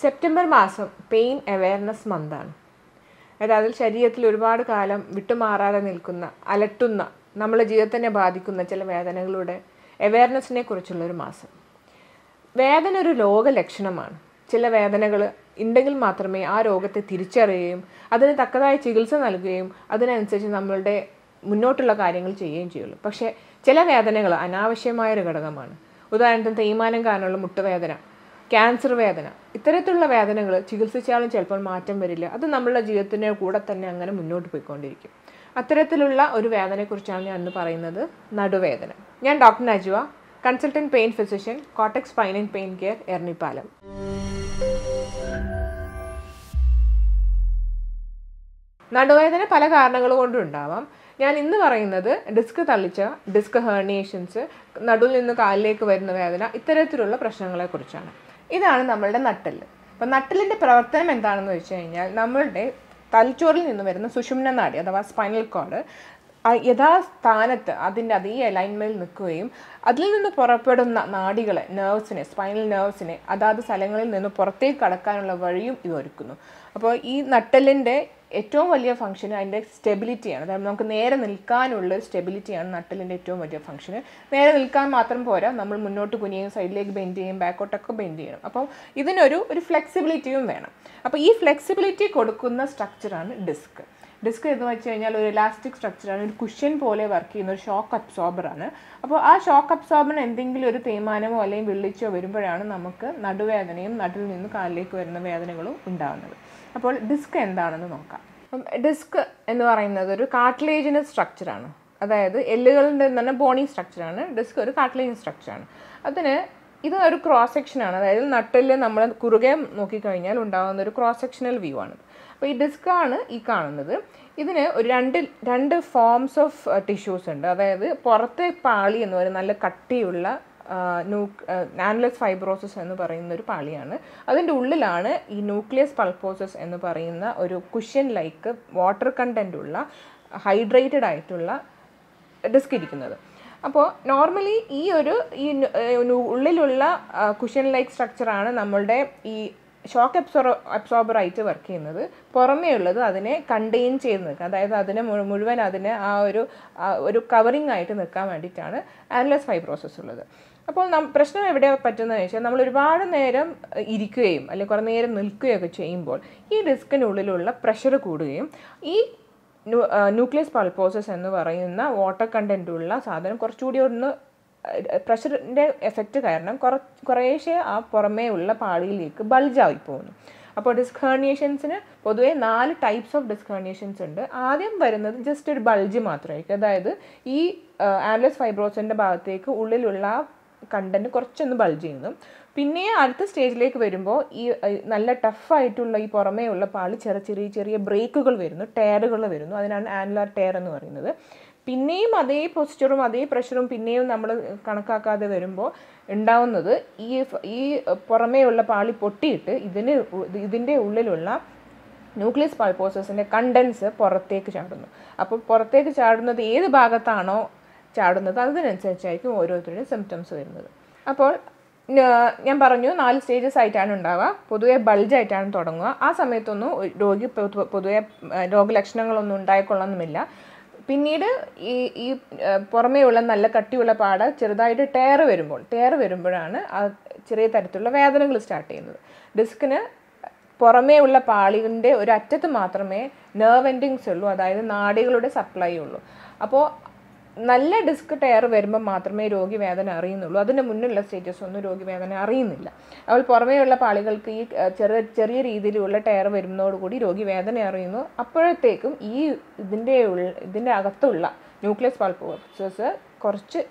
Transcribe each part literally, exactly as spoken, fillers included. September മാസം pain awareness മന്താണ്. അതായത് അതിൽ ശരീരത്തിൽ ഒരുപാട് കാലം വിട്ടുമാറാതെ നിൽക്കുന്ന, അലട്ടുന്ന, നമ്മളെ ജീവിതത്തിനെ ബാധിക്കുന്ന ചില വേദനകളുടെ അവെയർനെസ്സിനെ കുറിച്ചുള്ളൊരു മാസം. വേദന ഒരു രോഗ ലക്ഷണമാണ്. ചില വേദനകൾ ഉണ്ടെങ്കിൽ മാത്രമേ ആ രോഗത്തെ തിരിച്ചറിയുകയും അതിന് തക്കതായ ചികിത്സ നൽകുകയും അതിനനുസരിച്ച് നമ്മളുടെ മുന്നോട്ടുള്ള കാര്യങ്ങൾ ചെയ്യുകയും ചെയ്യുള്ളൂ. പക്ഷേ ചില വേദനകൾ അനാവശ്യമായൊരു ഘടകമാണ്. ഉദാഹരണത്തിന് തേയ്മാനം കാരണമുള്ള മുട്ടുവേദന, ക്യാൻസർ വേദന, ഇത്തരത്തിലുള്ള വേദനകൾ ചികിത്സിച്ചാലും ചിലപ്പോൾ മാറ്റം വരില്ല. അത് നമ്മളുടെ ജീവിതത്തിൻ്റെ കൂടെ തന്നെ അങ്ങനെ മുന്നോട്ട് പോയിക്കൊണ്ടിരിക്കും. അത്തരത്തിലുള്ള ഒരു വേദനയെക്കുറിച്ചാണ് ഞാൻ ഇന്ന് പറയുന്നത്, നടുവേദന. ഞാൻ doctor Najwa, consultant pain physician, cortex spine and pain care, Eranhipalam. നടുവേദന പല കാരണങ്ങൾ കൊണ്ടും ഉണ്ടാവാം. ഞാൻ ഇന്ന് പറയുന്നത് ഡിസ്ക് തള്ളിച്ച, ഡിസ്ക് ഹേർണിയേഷൻസ്, നടുവിൽ നിന്ന് കാലിലേക്ക് വരുന്ന വേദന, ഇത്തരത്തിലുള്ള പ്രശ്നങ്ങളെക്കുറിച്ചാണ്. ഇതാണ് നമ്മളുടെ നട്ടെല്ല്. അപ്പം നട്ടെല്ലിൻ്റെ പ്രവർത്തനം എന്താണെന്ന് വെച്ച് കഴിഞ്ഞാൽ, നമ്മളുടെ തലച്ചോറിൽ നിന്ന് വരുന്ന സുഷുമ്ന നാഡി അഥവാ സ്പൈനൽ കോഡ് യഥാസ്ഥാനത്ത് അതിൻ്റെ അതേ അലൈൻമെൻറ്റിൽ നിൽക്കുകയും അതിൽ നിന്ന് പുറപ്പെടുന്ന നാഡികളെ, നെർവ്സിനെ, സ്പൈനൽ നെർവ്സിനെ അതാത് സ്ഥലങ്ങളിൽ നിന്ന് പുറത്തേക്ക് കടക്കാനുള്ള വഴിയും ഇത് ഒരുക്കുന്നു. അപ്പോൾ ഈ നട്ടെല്ലിൻ്റെ ഏറ്റവും വലിയ ഫംഗ്ഷൻ അതിൻ്റെ സ്റ്റെബിലിറ്റിയാണ്. അതായത് നമുക്ക് നേരെ നിൽക്കാനുള്ള സ്റ്റെബിലിറ്റിയാണ് നട്ടെല്ലിൻ്റെ ഏറ്റവും വലിയ ഫംഗ്ഷൻ. നേരെ നിൽക്കാൻ മാത്രം പോരാ, നമ്മൾ മുന്നോട്ട് കുനിയും, സൈഡിലേക്ക് ബെൻഡ് ചെയ്യും, ബാക്കോട്ടൊക്കെ ബെൻഡ് ചെയ്യണം. അപ്പോൾ ഇതിനൊരു ഒരു ഫ്ലെക്സിബിലിറ്റിയും വേണം. അപ്പോൾ ഈ ഫ്ലെക്സിബിലിറ്റി കൊടുക്കുന്ന സ്ട്രക്ചറാണ് ഡിസ്ക്. ഡിസ്ക് എന്ന് വെച്ച് കഴിഞ്ഞാൽ ഒരു ഇലാസ്റ്റിക് സ്ട്രക്ചറാണ്. ഒരു കുഷ്യൻ പോലെ വർക്ക് ചെയ്യുന്ന ഒരു ഷോക്ക് അബ്സോർബറാണ്. അപ്പോൾ ആ ഷോക്ക് അബ്സോർബറിന് എന്തെങ്കിലും ഒരു തേയ്മാനമോ അല്ലെങ്കിൽ വെള്ളിച്ചോ വരുമ്പോഴാണ് നമുക്ക് നടുവേദനയും നട്ടിൽ നിന്ന് കാലിലേക്ക് വരുന്ന വേദനകളും ഉണ്ടാകുന്നത്. അപ്പോൾ ഡിസ്ക് എന്താണെന്ന് നോക്കാം. അപ്പം ഡിസ്ക് എന്ന് പറയുന്നത് ഒരു കാർട്ടിലേജിന് സ്ട്രക്ചറാണ്. അതായത് എല്ലുകളുടെ എന്ന് പറഞ്ഞാൽ ബോണി സ്ട്രക്ചറാണ്. ഡിസ്ക് ഒരു കാർട്ടിലേജിൻ സ്ട്രക്ചറാണ്. അതിന് ഇത് ഒരു ക്രോസ് സെക്ഷനാണ്. അതായത് നട്ടിൽ നമ്മൾ കുറുകെ നോക്കിക്കഴിഞ്ഞാൽ ഉണ്ടാകുന്ന ഒരു ക്രോസ് സെക്ഷണൽ വ്യൂ ആണ്. അപ്പോൾ ഈ ഡിസ്ക്കാണ് ഈ കാണുന്നത്. ഇതിന് ഒരു രണ്ട് രണ്ട് ഫോംസ് ഓഫ് ടിഷ്യൂസ് ഉണ്ട്. അതായത് പുറത്തെ പാളി എന്ന് പറയുന്ന നല്ല കട്ടിയുള്ള ആനുലസ് ഫൈബ്രോസിസ് എന്ന് പറയുന്ന ഒരു പാളിയാണ്. അതിൻ്റെ ഉള്ളിലാണ് ഈ ന്യൂക്ലിയസ് പൾപ്പോസസ് എന്ന് പറയുന്ന ഒരു കുഷ്യൻ ലൈക്ക് വാട്ടർ കണ്ടൻ്റ് ഉള്ള ഹൈഡ്രേറ്റഡ് ആയിട്ടുള്ള ഡിസ്ക് ഇരിക്കുന്നത്. അപ്പോൾ നോർമലി ഈ ഒരു ഈ ഉള്ളിലുള്ള കുഷ്യൻ ലൈക്ക് സ്ട്രക്ചറാണ് നമ്മളുടെ ഈ ഷോക്ക് അബ്സോർ അബ്സോർബറായിട്ട് വർക്ക് ചെയ്യുന്നത്. പുറമേ ഉള്ളത് അതിനെ കണ്ടെയ്ൻ ചെയ്ത് നിൽക്കുക. അതായത് അതിനെ മുഴുവൻ അതിനെ ആ ഒരു ഒരു കവറിങ് ആയിട്ട് നിൽക്കാൻ വേണ്ടിയിട്ടാണ് ആനുലസ് ഫൈബ്രോസിസ് ഉള്ളത്. അപ്പോൾ നം പ്രശ്നം എവിടെ പറ്റുന്നതെന്ന് വെച്ചാൽ, നമ്മൾ ഒരുപാട് നേരം ഇരിക്കുകയും അല്ലെങ്കിൽ കുറേ നേരം നിൽക്കുകയൊക്കെ ചെയ്യുമ്പോൾ ഈ ഡിസ്കിനുള്ളിലുള്ള പ്രഷർ കൂടുകയും ഈ ന്യൂക്ലിയസ് പൾപ്പോസസ് എന്ന് പറയുന്ന വാട്ടർ കണ്ടൻറ്റുള്ള സാധനം കുറച്ചുകൂടി ഒന്ന് പ്രഷറിൻ്റെ എഫക്റ്റ് കാരണം കുറ കുറേശ്ശെ ആ പുറമേ ഉള്ള പാളിയിലേക്ക് ബൾജായി പോകുന്നു. അപ്പോൾ ഡിസ്ക് ഹേർണിയേഷൻസിന് പൊതുവേ നാല് ടൈപ്സ് ഓഫ് ഡിസ്ക് ഹേർണിയേഷൻസ് ഉണ്ട്. ആദ്യം വരുന്നത് ജസ്റ്റ് ഒരു ബൾജ് മാത്രമായിരിക്കും. അതായത് ഈ ആനുലസ് ഫൈബ്രോസിൻ്റെ ഭാഗത്തേക്ക് ഉള്ളിലുള്ള കണ്ടൻറ്റ് കുറച്ചൊന്ന് ബൾജ് ചെയ്യുന്നു. പിന്നെ അടുത്ത സ്റ്റേജിലേക്ക് വരുമ്പോൾ ഈ നല്ല ടഫായിട്ടുള്ള ഈ പുറമേ ഉള്ള പാളി ചെറിയ ചെറിയ ചെറിയ ബ്രേക്കുകൾ വരുന്നു, ടയറുകൾ വരുന്നു. അതിനാണ് ആനുലാർ ടയർ എന്ന് പറയുന്നത്. പിന്നെയും അതേ പോസ്ചറും അതേ പ്രഷറും പിന്നെയും നമ്മൾ കണക്കാക്കാതെ വരുമ്പോൾ ഉണ്ടാവുന്നത് ഈ ഈ പുറമേ ഉള്ള പാളി പൊട്ടിയിട്ട് ഇതിന് ഇതിൻ്റെ ഉള്ളിലുള്ള ന്യൂക്ലിയസ് പൾപ്പോസസിൻ്റെ കണ്ടൻസ് പുറത്തേക്ക് ചാടുന്നു. അപ്പോൾ പുറത്തേക്ക് ചാടുന്നത് ഏത് ഭാഗത്താണോ ചാടുന്നത് അതിനനുസരിച്ചായിരിക്കും ഓരോരുത്തരുടെയും സിംറ്റംസ് വരുന്നത്. അപ്പോൾ ഞാൻ പറഞ്ഞു നാല് സ്റ്റേജസ് ആയിട്ടാണ് ഉണ്ടാവുക. പൊതുവെ ബൾജായിട്ടാണ് തുടങ്ങുക. ആ സമയത്തൊന്നും രോഗി പൊതുവെ രോഗലക്ഷണങ്ങളൊന്നും ഉണ്ടായിക്കൊള്ളണമെന്നില്ല. പിന്നീട് ഈ ഈ പുറമേയുള്ള നല്ല കട്ടിയുള്ള പാട ചെറുതായിട്ട് ടയർ വരുമ്പോൾ ടയർ വരുമ്പോഴാണ് ആ ചെറിയ തരത്തിലുള്ള വേദനകൾ സ്റ്റാർട്ട് ചെയ്യുന്നത്. ഡിസ്കിന് പുറമേ ഉള്ള പാളികളുടെ ഒരു അറ്റത്ത് മാത്രമേ നെർവ് എൻഡിങ്സ് ഉള്ളൂ. അതായത് നാഡികളുടെ സപ്ലൈ ഉള്ളൂ. അപ്പോൾ നല്ല ഡിസ്ക് ടയർ വരുമ്പോൾ മാത്രമേ രോഗി വേദന അറിയുന്നുള്ളൂ. അതിൻ്റെ മുന്നിലുള്ള സ്റ്റേജസ് ഒന്നും രോഗി വേദന അറിയുന്നില്ല. അപ്പോൾ പുറമേയുള്ള പാളികൾക്ക് ഈ ചെറിയ ചെറിയ രീതിയിലുള്ള ടയർ വരുന്നതോടുകൂടി രോഗി വേദന അറിയുന്നു. അപ്പോഴത്തേക്കും ഈ ഇതിൻ്റെ ഉള്ള ഇതിൻ്റെ അകത്തുള്ള ന്യൂക്ലിയസ് പൾപ്പോസസ് കുറച്ച്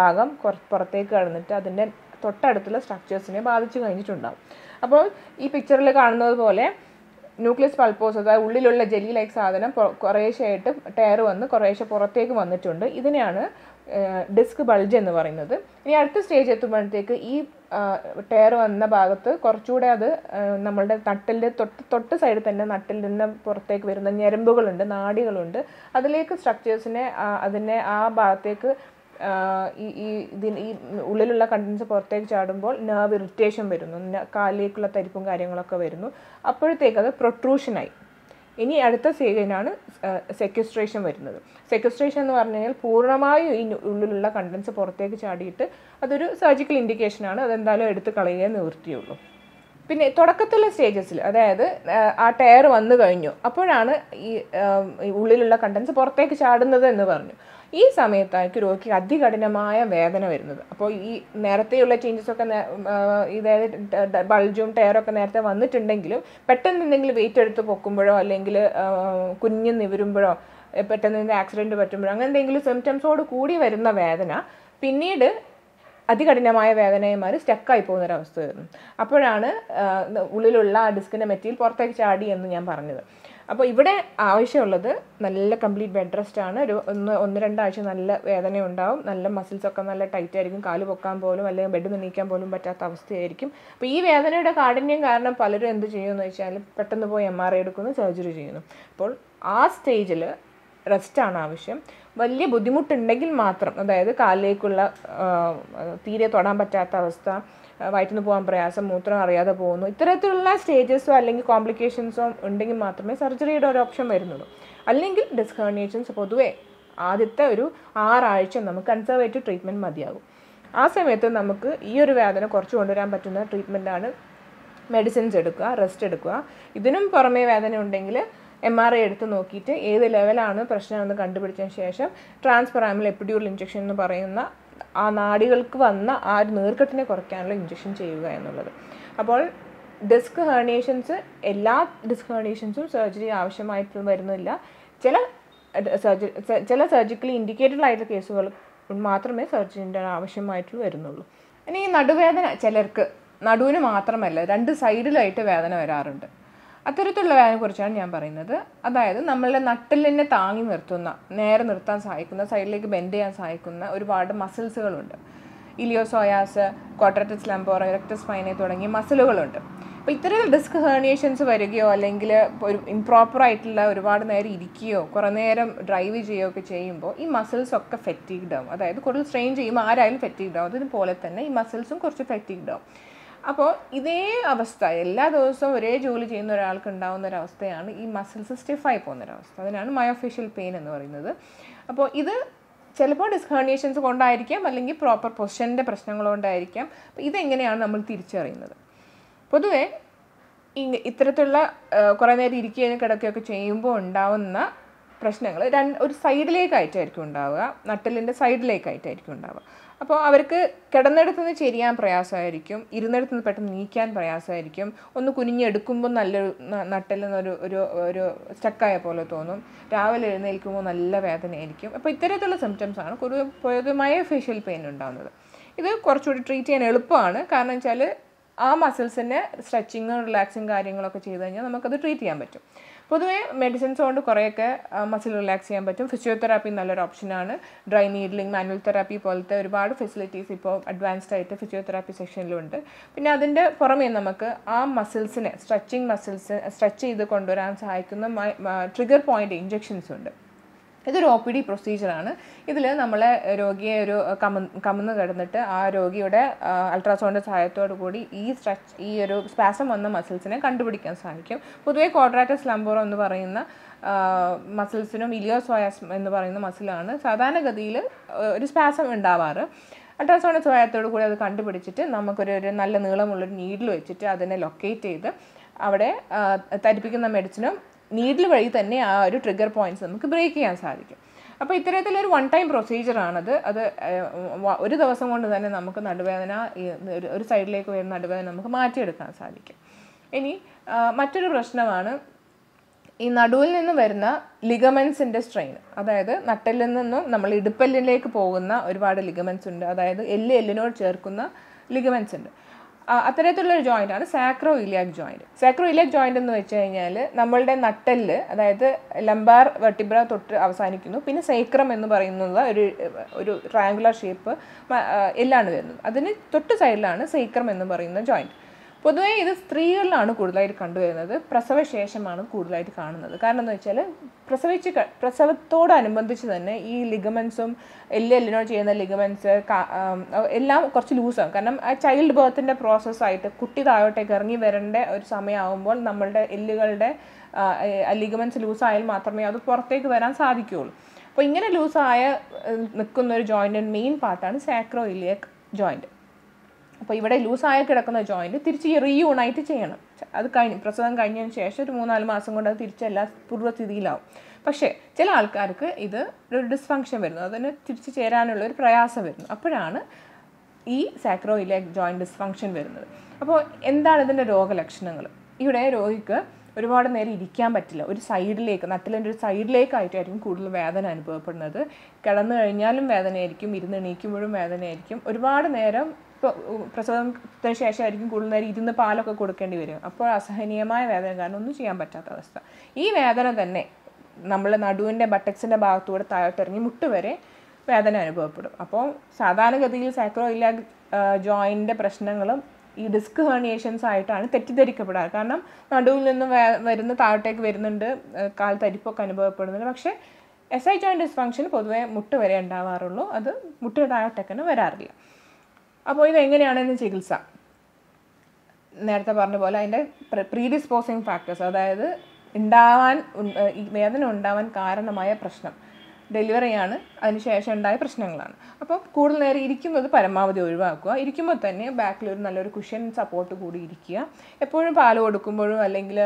ഭാഗം കുറച്ച് പുറത്തേക്ക് കടന്നിട്ട് അതിൻ്റെ തൊട്ടടുത്തുള്ള സ്ട്രക്ചേഴ്സിനെ ബാധിച്ചു കഴിഞ്ഞിട്ടുണ്ടാകും. അപ്പോൾ ഈ പിക്ചറിൽ കാണുന്നത് പോലെ ന്യൂക്ലിയസ് പൾപ്പോസസ്, അതായത് ഉള്ളിലുള്ള ജെല്ലി ലൈക്ക് സാധനം കുറേശ്ശെയായിട്ട് ടയർ വന്ന് കുറേശ്ശെ പുറത്തേക്ക് വന്നിട്ടുണ്ട്. ഇതിനെയാണ് ഡിസ്ക് ബൾജ് എന്ന് പറയുന്നത്. ഇനി അടുത്ത സ്റ്റേജ് എത്തുമ്പോഴത്തേക്ക് ഈ ടയർ വന്ന ഭാഗത്ത് കുറച്ചുകൂടെ അത് നമ്മളുടെ നട്ടിൻ്റെ തൊട്ട് തൊട്ട് സൈഡിൽ തന്നെ നട്ടിൽ നിന്ന് പുറത്തേക്ക് വരുന്ന ഞരമ്പുകളുണ്ട്, നാടികളുണ്ട്. അതിലേക്ക് സ്ട്രക്ചേഴ്സിനെ അതിനെ ആ ഭാഗത്തേക്ക് ഉള്ളിലുള്ള കണ്ടൻസ് പുറത്തേക്ക് ചാടുമ്പോൾ നെർവ് ഇറിറ്റേഷൻ വരുന്നു, കാലിലേക്കുള്ള തരിപ്പും കാര്യങ്ങളൊക്കെ വരുന്നു. അപ്പോഴത്തേക്ക് അത് പ്രൊട്രൂഷനായി. ഇനി അടുത്ത സ്റ്റേജിനാണ് സെക്യുസ്ട്രേഷൻ വരുന്നത്. സെക്യുസ്ട്രേഷൻ എന്ന് പറഞ്ഞു കഴിഞ്ഞാൽ പൂർണ്ണമായും ഈ ഉള്ളിലുള്ള കണ്ടൻസ് പുറത്തേക്ക് ചാടിയിട്ട് അതൊരു സർജിക്കൽ ഇൻഡിക്കേഷനാണ്. അതെന്തായാലും എടുത്ത് കളയുക നിവൃത്തിയുള്ളൂ. പിന്നെ തുടക്കത്തിലെ സ്റ്റേജസിൽ, അതായത് ആ ടയർ വന്നു കഴിഞ്ഞു, അപ്പോഴാണ് ഈ ഉള്ളിലുള്ള കണ്ടൻസ് പുറത്തേക്ക് ചാടുന്നത് എന്ന് പറഞ്ഞു. ഈ സമയത്തായിരിക്കും രോഗിക്ക് അതികഠിനമായ വേദന വരുന്നത്. അപ്പോൾ ഈ നേരത്തെയുള്ള ചേഞ്ചസൊക്കെ, അതായത് ബൾജും ടയറൊക്കെ നേരത്തെ വന്നിട്ടുണ്ടെങ്കിലും പെട്ടെന്ന് എന്തെങ്കിലും വെയിറ്റ് എടുത്ത് പൊക്കുമ്പോഴോ അല്ലെങ്കിൽ കുഞ്ഞ് നിവരുമ്പോഴോ പെട്ടെന്ന് ആക്സിഡൻറ്റ് പറ്റുമ്പോഴോ അങ്ങനെ എന്തെങ്കിലും സിംറ്റംസോട് കൂടി വരുന്ന വേദന പിന്നീട് അതികഠിനമായ വേദനയെ മാറി സ്റ്റക്കായി പോകുന്നൊരവസ്ഥ വരുന്നു. അപ്പോഴാണ് ഉള്ളിലുള്ള ഡിസ്കിൻ്റെ മെറ്റീരിയൽ പുറത്തേക്ക് ചാടി എന്ന് ഞാൻ പറഞ്ഞത്. അപ്പോൾ ഇവിടെ ആവശ്യമുള്ളത് നല്ല കംപ്ലീറ്റ് ബെഡ് റെസ്റ്റ് ആണ്. ഒരു ഒന്ന് ഒന്ന് രണ്ടാഴ്ച നല്ല വേദന ഉണ്ടാവും, നല്ല മസിൽസൊക്കെ നല്ല ടൈറ്റ് ആയിരിക്കും, കാല് പൊക്കാൻ പോലും അല്ലെങ്കിൽ ബെഡ് നീക്കാൻ പോലും പറ്റാത്ത അവസ്ഥയായിരിക്കും. അപ്പോൾ ഈ വേദനയുടെ കാഠിന്യം കാരണം പലരും എന്ത് ചെയ്യുമെന്ന് വെച്ചാൽ പെട്ടെന്ന് പോയി എം ആർ ഐ എടുക്കുന്നു, സർജറി ചെയ്യുന്നു. അപ്പോൾ ആ സ്റ്റേജിൽ റെസ്റ്റാണ് ആവശ്യം. വലിയ ബുദ്ധിമുട്ടുണ്ടെങ്കിൽ മാത്രം, അതായത് കാലിലേക്കുള്ള തീരെ തൊടാൻ പറ്റാത്ത അവസ്ഥ, വയറ്റിന് പോകാൻ പ്രയാസം, മൂത്രം അറിയാതെ പോകുന്നു, ഇത്തരത്തിലുള്ള സ്റ്റേജസോ അല്ലെങ്കിൽ കോംപ്ലിക്കേഷൻസോ ഉണ്ടെങ്കിൽ മാത്രമേ സർജറിയുടെ ഒരു ഓപ്ഷൻ വരുന്നുള്ളൂ. അല്ലെങ്കിൽ ഡിസ്ക് ഹേർണിയേഷൻസ് പൊതുവേ ആദ്യത്തെ ഒരു ആറാഴ്ച നമുക്ക് കൺസർവേറ്റീവ് ട്രീറ്റ്മെൻറ്റ് മതിയാകും. ആ സമയത്ത് നമുക്ക് ഈ ഒരു വേദന കുറച്ച് കൊണ്ടുവരാൻ പറ്റുന്ന ട്രീറ്റ്മെൻറ്റാണ് മെഡിസിൻസ് എടുക്കുക, റെസ്റ്റ് എടുക്കുക. ഇതിനും പുറമേ വേദന ഉണ്ടെങ്കിൽ എം ആർ ഐ എടുത്ത് നോക്കിയിട്ട് ഏത് ലെവലാണ് പ്രശ്നമെന്ന് കണ്ടുപിടിച്ചതിന് ശേഷം ട്രാൻസ്പെറാമൽ എപ്പിഡ്യൂറൽ ഇഞ്ചക്ഷൻ എന്ന് പറയുന്ന ആ നാടികൾക്ക് വന്ന ആ ഒരു നീർക്കെട്ടിനെ കുറയ്ക്കാനുള്ള ഇഞ്ചക്ഷൻ ചെയ്യുക എന്നുള്ളത്. അപ്പോൾ ഡിസ്ക് ഹേർണിയേഷൻസ്, എല്ലാ ഡിസ്ക് ഹേർണിയേഷൻസും സർജറി ആവശ്യമായിട്ട് വരുന്നില്ല. ചില സർജറി ചില സർജിക്കലി ഇൻഡിക്കേറ്റഡ് ആയിട്ടുള്ള കേസുകൾ മാത്രമേ സർജറിൻ്റെ ആവശ്യമായിട്ടുള്ള വരുന്നുള്ളൂ. ഇനി ഈ നടുവേദന, ചിലർക്ക് നടുവിന് മാത്രമല്ല രണ്ട് സൈഡിലായിട്ട് വേദന വരാറുണ്ട്. അത്തരത്തിലുള്ള വേദനയെക്കുറിച്ചാണ് ഞാൻ പറയുന്നത്. അതായത് നമ്മളുടെ നട്ടിലിനെ താങ്ങി നിർത്തുന്ന, നേരെ നിർത്താൻ സഹായിക്കുന്ന, സൈഡിലേക്ക് ബെൻഡ് ചെയ്യാൻ സഹായിക്കുന്ന ഒരുപാട് മസിൽസുകളുണ്ട്. ഇലിയോസോയാസ്, കോട്ടറക്ടസ് ലംബോറ, ഇറക്ടസ് സ്പൈനെ തുടങ്ങിയ മസിലുകളുണ്ട്. അപ്പോൾ ഇത്തരത്തിൽ ഡിസ്ക് ഹേർണിയേഷൻസ് വരികയോ അല്ലെങ്കിൽ ഒരു ഇംപ്രോപ്പറായിട്ടുള്ള ഒരുപാട് നേരം ഇരിക്കുകയോ കുറേ നേരം ഡ്രൈവ് ചെയ്യുകയോ ഒക്കെ ചെയ്യുമ്പോൾ ഈ മസിൽസൊക്കെ ഫെറ്റീഗ്ഡ് ആവും. അതായത് കൂടുതൽ സ്ട്രെയിൻ ചെയ്യുമ്പോൾ ആരായാലും ഫെറ്റീഗ്ഡ് ആവും. അതുപോലെ തന്നെ ഈ മസിൽസും കുറച്ച് ഫെറ്റീഗ്ഡ് ആവും. അപ്പോൾ ഇതേ അവസ്ഥ എല്ലാ ദിവസവും ഒരേ ജോലി ചെയ്യുന്ന ഒരാൾക്ക് ഉണ്ടാകുന്ന ഒരവസ്ഥയാണ് ഈ മസിൽസ് സ്റ്റിഫായി പോകുന്നൊരവസ്ഥ. അതിനാണ് മയോഫേഷ്യൽ പെയിൻ എന്ന് പറയുന്നത്. അപ്പോൾ ഇത് ചിലപ്പോൾ ഡിസ്ക് ഹേർണിയേഷൻസ് കൊണ്ടായിരിക്കാം, അല്ലെങ്കിൽ പ്രോപ്പർ പൊസിഷൻ്റെ പ്രശ്നങ്ങളുകൊണ്ടായിരിക്കാം. അപ്പോൾ ഇതെങ്ങനെയാണ് നമ്മൾ തിരിച്ചറിയുന്നത്? പൊതുവേ ഈ ഇത്തരത്തിലുള്ള കുറേ നേരം ഇരിക്കുകയും കിടക്കുകയൊക്കെ ചെയ്യുമ്പോൾ ഉണ്ടാവുന്ന പ്രശ്നങ്ങൾ രണ്ട് ഒരു സൈഡിലേക്കായിട്ടായിരിക്കും ഉണ്ടാവുക, നട്ടിലിൻ്റെ സൈഡിലേക്കായിട്ടായിരിക്കും ഉണ്ടാവുക. അപ്പോൾ അവർക്ക് കിടന്നിടത്ത് നിന്ന് ചെരിയാൻ പ്രയാസമായിരിക്കും, ഇരുന്നിടത്ത് നിന്ന് പെട്ടെന്ന് നീക്കാൻ പ്രയാസമായിരിക്കും, ഒന്ന് കുനിഞ്ഞെടുക്കുമ്പോൾ നല്ലൊരു നട്ടിൽ നിന്നൊരു ഒരു ഒരു സ്റ്റക്കായ പോലെ തോന്നും, രാവിലെ എഴുന്നേൽക്കുമ്പോൾ നല്ല വേദനയായിരിക്കും. അപ്പോൾ ഇത്തരത്തിലുള്ള സിംറ്റംസാണ് പൊതുവായ ഫേഷ്യൽ പെയിൻ ഉണ്ടാകുന്നത്. ഇത് കുറച്ചുകൂടി ട്രീറ്റ് ചെയ്യാൻ എളുപ്പമാണ്. കാരണം വെച്ചാൽ ആ മസിൽസിൻ്റെ സ്ട്രെച്ചിങ്ങും റിലാക്സും കാര്യങ്ങളൊക്കെ ചെയ്ത് കഴിഞ്ഞാൽ നമുക്കത് ട്രീറ്റ് ചെയ്യാൻ പറ്റും. പൊതുവേ മെഡിസിൻസ് കൊണ്ട് കുറേയൊക്കെ മസിൽ റിലാക്സ് ചെയ്യാൻ പറ്റും. ഫിസിയോതെറാപ്പി നല്ലൊരു ഓപ്ഷനാണ്. ഡ്രൈ നീഡ്ലിംഗ്, മാനുവൽ തെറാപ്പി പോലത്തെ ഒരുപാട് ഫെസിലിറ്റീസ് ഇപ്പോൾ അഡ്വാൻസ്ഡ് ആയിട്ട് ഫിസിയോതെറാപ്പി സെക്ഷനിലുണ്ട്. പിന്നെ അതിൻ്റെ പുറമേ നമുക്ക് ആ മസിൽസിനെ സ്ട്രെച്ചിങ് മസിൽസ് സ്ട്രെച്ച് ചെയ്ത് കൊണ്ടുവരാൻ സഹായിക്കുന്ന ട്രിഗർ പോയിൻ്റ് ഇഞ്ചെക്ഷൻസ് ഉണ്ട്. ഇതൊരു ഒ പി ഡി പ്രൊസീജിയറാണ്. ഇതിൽ നമ്മൾ രോഗിയെ ഒരു കമ കമന്ന് കിടന്നിട്ട് ആ രോഗിയുടെ അൾട്രാസൗണ്ടിൻ്റെ സഹായത്തോടു കൂടി ഈ സ്ട്രെച്ച് ഈ ഒരു സ്പാസം വന്ന മസിൽസിനെ കണ്ടുപിടിക്കാൻ സാധിക്കും. പൊതുവെ ക്വാഡ്രാറ്റസ് ലംബോറ എന്ന് പറയുന്ന മസിൽസിനും ഇലിയോസോയാസ് എന്ന് പറയുന്ന മസിലാണ് സാധാരണഗതിയിൽ ഒരു സ്പാസം ഉണ്ടാവാറ്. അൾട്രാസൗണ്ടിൻ്റെ സഹായത്തോടു കൂടി അത് കണ്ടുപിടിച്ചിട്ട് നമുക്കൊരു ഒരു നല്ല നീളമുള്ളൊരു നീഡിൽ വെച്ചിട്ട് അതിനെ ലൊക്കേറ്റ് ചെയ്ത് അവിടെ തരിപ്പിക്കുന്ന മെഡിസിനും നീഡിൽ വഴി തന്നെ ആ ഒരു ട്രിഗർ പോയിൻറ്റ്സ് നമുക്ക് ബ്രേക്ക് ചെയ്യാൻ സാധിക്കും. അപ്പോൾ ഇത്തരത്തിലൊരു വൺ ടൈം പ്രൊസീജിയറാണത്. അത് ഒരു ദിവസം കൊണ്ട് തന്നെ നമുക്ക് നടുവേദന, ഒരു സൈഡിലേക്ക് വരുന്ന നടുവേദന നമുക്ക് മാറ്റിയെടുക്കാൻ സാധിക്കും. ഇനി മറ്റൊരു പ്രശ്നമാണ് ഈ നടുവിൽ നിന്ന് വരുന്ന ലിഗമെൻസിൻ്റെ സ്ട്രെയിൻ. അതായത് നട്ടെല്ലിൽ നിന്നും നമ്മൾ ഇടുപ്പെല്ലിലേക്ക് പോകുന്ന ഒരുപാട് ലിഗമെൻസ് ഉണ്ട്. അതായത് എല്ല് എല്ലിനോട് ചേർക്കുന്ന ലിഗമെൻസ് ഉണ്ട്. അത്തരത്തിലുള്ളൊരു ജോയിൻ്റാണ് സാക്രോയിലിയാക് ജോയിൻറ്റ്. സാക്രോയിലിയാക് ജോയിൻ്റ് എന്ന് വെച്ച് കഴിഞ്ഞാൽ നമ്മളുടെ നട്ടെല്ല്, അതായത് ലംബാർ വെർട്ടിബ്ര തൊട്ട് അവസാനിക്കുന്നു. പിന്നെ സേക്രം എന്ന് പറയുന്നത് ഒരു ഒരു ട്രയാങ്കുലർ ഷേപ്പ് എല്ലാമാണ് വരുന്നത്. അതിന് തൊട്ട് സൈഡിലാണ് സേക്രം എന്ന് പറയുന്ന ജോയിൻറ്റ്. പൊതുവേ ഇത് സ്ത്രീകളിലാണ് കൂടുതലായിട്ട് കണ്ടുവരുന്നത്, പ്രസവശേഷമാണ് കൂടുതലായിട്ട് കാണുന്നത്. കാരണം എന്ന് വെച്ചാൽ പ്രസവിച്ച് പ്രസവത്തോടനുബന്ധിച്ച് തന്നെ ഈ ലിഗമെൻസും എല്ലെല്ലിനോട് ചെയ്യുന്ന ലിഗമെൻസ് എല്ലാം കുറച്ച് ലൂസാകും. കാരണം ആ ചൈൽഡ് ബർത്തിൻ്റെ പ്രോസസ്സായിട്ട് കുട്ടി താഴോട്ടേക്ക് ഇറങ്ങി വരേണ്ട ഒരു സമയമാകുമ്പോൾ നമ്മളുടെ എല്ലുകളുടെ ലിഗമെൻസ് ലൂസായാൽ മാത്രമേ അത് പുറത്തേക്ക് വരാൻ സാധിക്കുകയുള്ളൂ. അപ്പോൾ ഇങ്ങനെ ലൂസായ നിൽക്കുന്നൊരു ജോയിൻറ്റിൻ്റെ മെയിൻ പാർട്ടാണ് സാക്രോയിലിയക് ജോയിൻറ്റ്. അപ്പോൾ ഇവിടെ ലൂസായി കിടക്കുന്ന ജോയിൻറ്റ് തിരിച്ച് റീയൂണൈറ്റ് ചെയ്യണം. അത് കഴിഞ്ഞ് പ്രസവം കഴിഞ്ഞതിന് ശേഷം ഒരു മൂന്നാല് മാസം കൊണ്ട് അത് തിരിച്ച് എല്ലാ പൂർവ്വസ്ഥിതിയിലാവും. പക്ഷേ ചില ആൾക്കാർക്ക് ഇത് ഒരു ഡിസ്ഫങ്ഷൻ വരുന്നു, അതിന് തിരിച്ച് ചേരാനുള്ള ഒരു പ്രയാസം വരുന്നു. അപ്പോഴാണ് ഈ സാക്രോയിലിയക് ജോയിൻറ്റ് ഡിസ്ഫങ്ഷൻ വരുന്നത്. അപ്പോൾ എന്താണ് ഇതിൻ്റെ രോഗലക്ഷണങ്ങൾ? ഇവിടെ രോഗിക്ക് ഒരുപാട് നേരം ഇരിക്കാൻ പറ്റില്ല, ഒരു സൈഡിലേക്ക് നട്ടിലിൻ്റെ ഒരു സൈഡിലേക്കായിട്ടായിരിക്കും കൂടുതൽ വേദന അനുഭവപ്പെടുന്നത്. കിടന്നു കഴിഞ്ഞാലും വേദനയായിരിക്കും, ഇരുന്ന് എണീക്കുമ്പോഴും വേദനയായിരിക്കും. ഒരുപാട് നേരം ഇപ്പോൾ പ്രസവത്തിന് ശേഷമായിരിക്കും കൂടുതൽ നേരം ഇരുന്ന് പാലൊക്കെ കൊടുക്കേണ്ടി വരും. അപ്പോൾ അസഹനീയമായ വേദന കാരണം ഒന്നും ചെയ്യാൻ പറ്റാത്ത അവസ്ഥ. ഈ വേദന തന്നെ നമ്മൾ നടുവിൻ്റെ ബട്ടക്സിൻ്റെ ഭാഗത്തൂടെ താഴോട്ടിറങ്ങി മുട്ട് വരെ വേദന അനുഭവപ്പെടും. അപ്പോൾ സാധാരണഗതിയിൽ സാക്രോയിലിയാക് ജോയിൻ്റെ പ്രശ്നങ്ങളും ഈ ഡിസ്ക് ഹേർണിയേഷൻസ് ആയിട്ടാണ് തെറ്റിദ്ധരിക്കപ്പെടാറ്. കാരണം നടുവിൽ നിന്നും വരുന്ന താഴോട്ടേക്ക് വരുന്നുണ്ട്, കാൽ തരിപ്പൊക്കെ അനുഭവപ്പെടുന്നുണ്ട്. പക്ഷേ എസ് ഐ ജോയിൻ്റ് ഡിസ്ഫങ്ഷൻ പൊതുവേ മുട്ട് വരെ ഉണ്ടാവാറുള്ളൂ, അത് മുട്ട് താഴോട്ടേക്കന്നെ വരാറില്ല. അപ്പോൾ ഇതെങ്ങനെയാണ് ഇതിന് ചികിത്സ? നേരത്തെ പറഞ്ഞ പോലെ അതിൻ്റെ പ്രീഡിസ്പോസിങ് ഫാക്ടേഴ്സ്, അതായത് ഉണ്ടാവാൻ ഈ വേദന ഉണ്ടാവാൻ കാരണമായ പ്രശ്നം, ഡെലിവറിയാണ്, അതിനുശേഷം ഉണ്ടായ പ്രശ്നങ്ങളാണ്. അപ്പോൾ കൂടുതൽ നേരം ഇരിക്കുന്നത് പരമാവധി ഒഴിവാക്കുക. ഇരിക്കുമ്പോൾ തന്നെ ബാക്കിൽ ഒരു നല്ലൊരു കുഷ്യൻ സപ്പോർട്ട് കൂടി ഇരിക്കുക. എപ്പോഴും പാല് കൊടുക്കുമ്പോഴും അല്ലെങ്കിൽ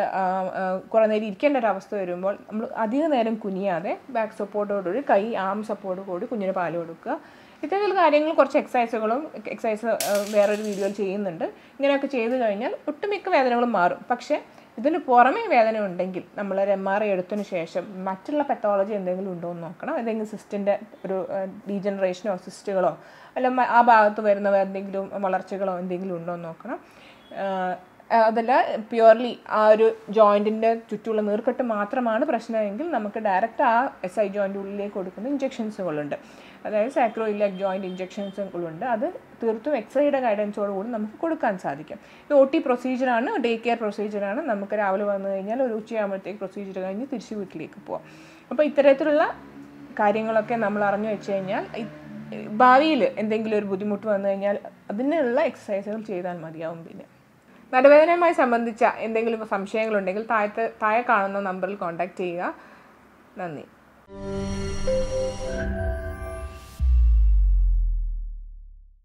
കുറേ നേരം ഇരിക്കേണ്ട ഒരു അവസ്ഥ വരുമ്പോൾ നമ്മൾ അധിക നേരം കുനിയാതെ ബാക്ക് സപ്പോർട്ടോടുകൂടി, കൈ ആം സപ്പോർട്ട് കൂടി കുഞ്ഞിന് പാല് കൊടുക്കുക. ഇത്തരത്തിൽ കാര്യങ്ങൾ കുറച്ച് എക്സസൈസുകളും എക്സസൈസ് വേറൊരു വീഡിയോയിൽ ചെയ്യുന്നുണ്ട്. ഇങ്ങനെയൊക്കെ ചെയ്തു കഴിഞ്ഞാൽ ഒട്ടുമിക്ക വേദനകളും മാറും. പക്ഷേ ഇതിന് പുറമേ വേദന ഉണ്ടെങ്കിൽ നമ്മളൊരു എം ആർ ഐ എടുത്തതിന് ശേഷം മറ്റുള്ള പത്തോളജി എന്തെങ്കിലും ഉണ്ടോ എന്ന് നോക്കണം. ഏതെങ്കിലും സിസ്റ്റിൻ്റെ ഒരു ഡീജനറേഷനോ സിസ്റ്റുകളോ അല്ല ആ ഭാഗത്ത് വരുന്ന എന്തെങ്കിലും വളർച്ചകളോ എന്തെങ്കിലും ഉണ്ടോ എന്ന് നോക്കണം. അതല്ല പ്യുവർലി ആ ഒരു ജോയിൻറ്റിൻ്റെ ചുറ്റുമുള്ള നീർക്കെട്ട് മാത്രമാണ് പ്രശ്നമെങ്കിൽ നമുക്ക് ഡയറക്റ്റ് ആ എസ് ഐ ജോയിൻ്റ് ഉള്ളിലേക്ക് കൊടുക്കുന്ന ഇഞ്ചെക്ഷൻസുകളുണ്ട്, അതായത് സാക്രോയിലിയാക് ജോയിൻറ്റ് ഇഞ്ചെക്ഷൻസുകളുണ്ട്. അത് തീർത്തും എക്സ്റേയുടെ ഗൈഡൻസോടുകൂടി നമുക്ക് കൊടുക്കാൻ സാധിക്കും. ഇത് ഒ ടി പ്രൊസീജിയറാണ്, ഡേ കെയർ പ്രൊസീജിയറാണ്. നമുക്ക് രാവിലെ വന്നു കഴിഞ്ഞാൽ ഒരു ഉച്ചയാകുമ്പോഴത്തേക്ക് പ്രൊസീജിയർ കഴിഞ്ഞ് തിരിച്ച് വീട്ടിലേക്ക് പോവാം. അപ്പോൾ ഇത്തരത്തിലുള്ള കാര്യങ്ങളൊക്കെ നമ്മൾ അറിഞ്ഞു വെച്ച് കഴിഞ്ഞാൽ ഭാവിയിൽ എന്തെങ്കിലും ഒരു ബുദ്ധിമുട്ട് വന്നു കഴിഞ്ഞാൽ അതിനുള്ള എക്സസൈസുകൾ ചെയ്താൽ മതിയാവും. പിന്നെ നടുവേദനയുമായി സംബന്ധിച്ച എന്തെങ്കിലും സംശയങ്ങളുണ്ടെങ്കിൽ താഴത്തെ താഴെ കാണുന്ന നമ്പറിൽ കോൺടാക്റ്റ് ചെയ്യുക. നന്ദി.